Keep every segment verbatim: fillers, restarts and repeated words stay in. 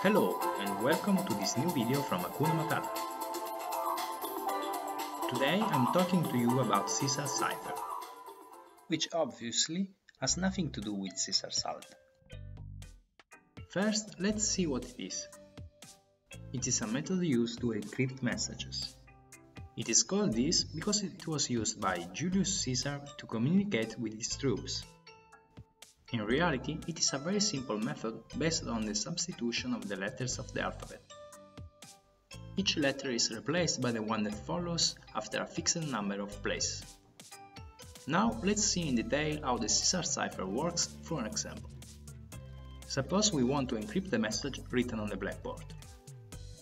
Hello and welcome to this new video from Hakuna Matata. Today I'm talking to you about Caesar cipher, which obviously has nothing to do with Caesar salt. First, let's see what it is. It is a method used to encrypt messages. It is called this because it was used by Julius Caesar to communicate with his troops. In reality, it is a very simple method based on the substitution of the letters of the alphabet. Each letter is replaced by the one that follows after a fixed number of places. Now let's see in detail how the Caesar cipher works through an example. Suppose we want to encrypt the message written on the blackboard.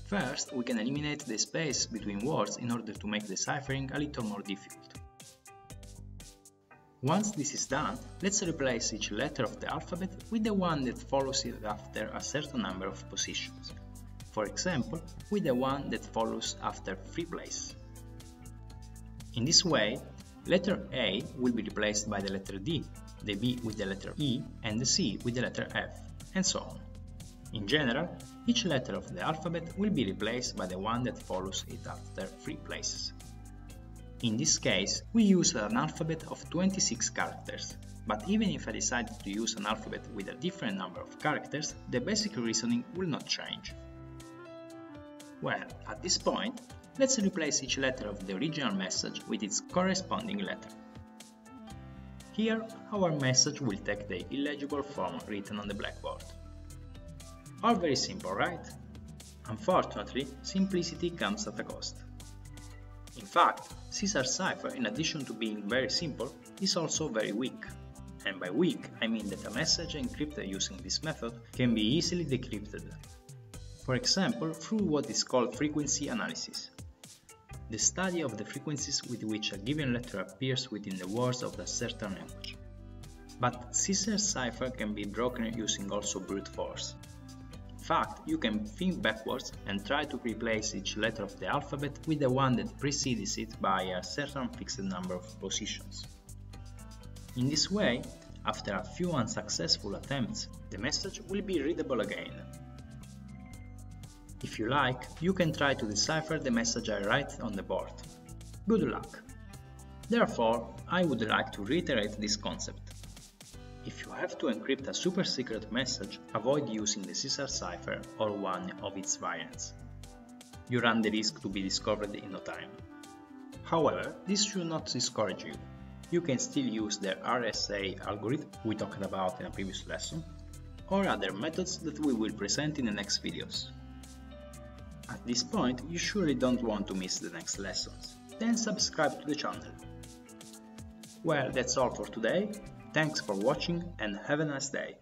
First, we can eliminate the space between words in order to make deciphering a little more difficult. Once this is done, let's replace each letter of the alphabet with the one that follows it after a certain number of positions, for example, with the one that follows after three places. In this way, letter A will be replaced by the letter D, the B with the letter E, and the C with the letter F, and so on. In general, each letter of the alphabet will be replaced by the one that follows it after three places. In this case, we use an alphabet of twenty-six characters, but even if I decided to use an alphabet with a different number of characters, the basic reasoning will not change. Well, at this point, let's replace each letter of the original message with its corresponding letter. Here, our message will take the illegible form written on the blackboard. All very simple, right? Unfortunately, simplicity comes at a cost. In fact, Caesar cipher, in addition to being very simple, is also very weak. And by weak, I mean that a message encrypted using this method can be easily decrypted, for example through what is called frequency analysis, the study of the frequencies with which a given letter appears within the words of a certain language. But Caesar cipher can be broken using also brute force. In fact, you can think backwards and try to replace each letter of the alphabet with the one that precedes it by a certain fixed number of positions. In this way, after a few unsuccessful attempts, the message will be readable again. If you like, you can try to decipher the message I write on the board. Good luck! Therefore, I would like to reiterate this concept. If you have to encrypt a super secret message, avoid using the Caesar cipher or one of its variants. You run the risk to be discovered in no time. However, this should not discourage you. You can still use the R S A algorithm we talked about in a previous lesson, or other methods that we will present in the next videos. At this point, you surely don't want to miss the next lessons. Then subscribe to the channel. Well, that's all for today. Thanks for watching and have a nice day!